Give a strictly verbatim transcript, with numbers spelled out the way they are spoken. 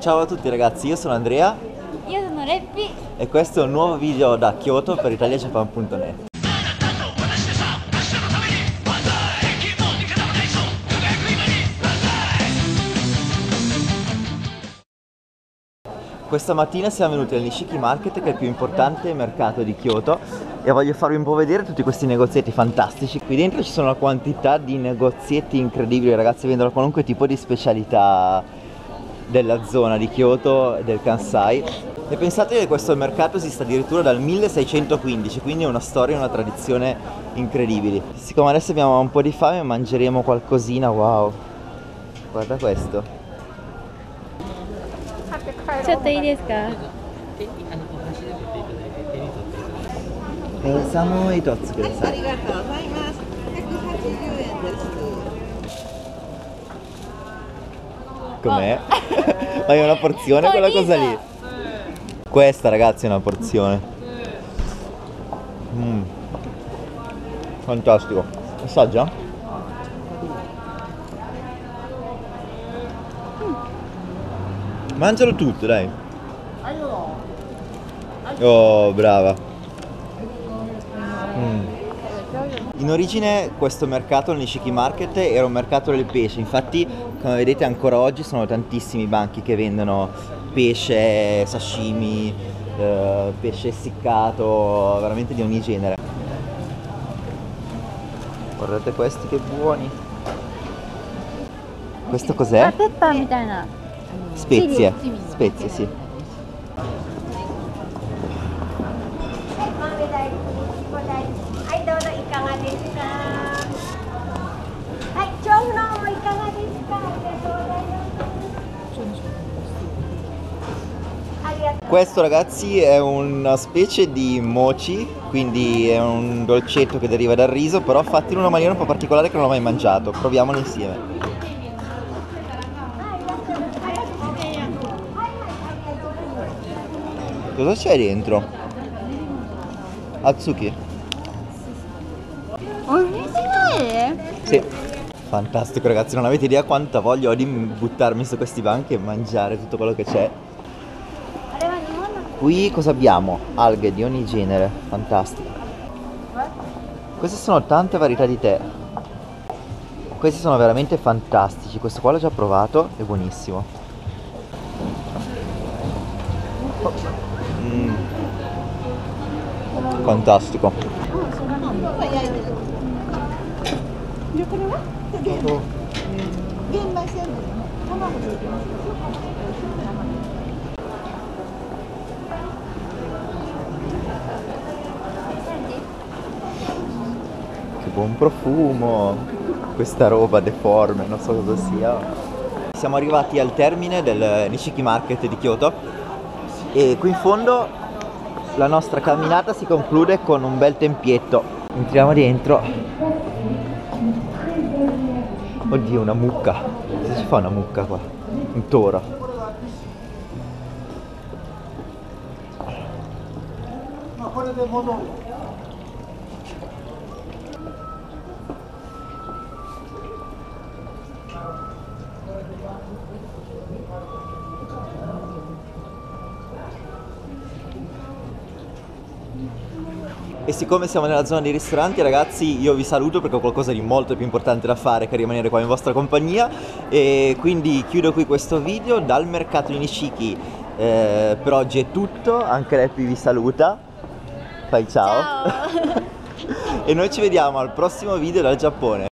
Ciao a tutti ragazzi, io sono Andrea. Io sono Reppi. E questo è un nuovo video da Kyoto per Italia Japan punto net. Questa mattina siamo venuti al Nishiki Market, che è il più importante mercato di Kyoto, e voglio farvi un po' vedere tutti questi negozietti fantastici. Qui dentro ci sono una quantità di negozietti incredibili, ragazzi, vendono qualunque tipo di specialità della zona di Kyoto, del Kansai. E pensate che questo mercato esiste addirittura dal milleseicentoquindici, quindi è una storia e una tradizione incredibili. Siccome adesso abbiamo un po' di fame, mangeremo qualcosina. Wow, guarda questo. Com'è? Ma è una porzione quella cosa lì? Questa, ragazzi, è una porzione. Mm. Fantastico. Assaggia? Mangialo tutto, dai. Oh, brava. Mm. In origine questo mercato, il Nishiki Market, era un mercato del pesce. Infatti, come vedete, ancora oggi sono tantissimi banchi che vendono pesce, sashimi, eh, pesce essiccato, veramente di ogni genere. Guardate questi che buoni. Questo cos'è? La peppa mitana. Spezie, spezie, sì. Questo, ragazzi, è una specie di mochi, quindi è un dolcetto che deriva dal riso, però fatto in una maniera un po' particolare che non ho mai mangiato. Proviamolo insieme. Cosa c'è dentro? Azuki. Sì. Fantastico, ragazzi, non avete idea quanta voglia ho di buttarmi su questi banchi e mangiare tutto quello che c'è. Qui cosa abbiamo? Alghe di ogni genere, fantastico. Queste sono tante varietà di tè. Questi sono veramente fantastici, questo qua l'ho già provato, è buonissimo. Oh. Mm. Fantastico. Che buon profumo. Questa roba deforme, non so cosa sia. Siamo arrivati al termine del Nishiki Market di Kyoto. E qui in fondo la nostra camminata si conclude con un bel tempietto. Entriamo dentro. Oddio, una mucca. Cosa si fa una mucca qua? Un toro. E siccome siamo nella zona dei ristoranti, ragazzi, io vi saluto perché ho qualcosa di molto più importante da fare che rimanere qua in vostra compagnia, e quindi chiudo qui questo video dal mercato di Nishiki. Eh, per oggi è tutto, anche Reppi vi saluta, fai ciao, ciao. E noi ci vediamo al prossimo video dal Giappone.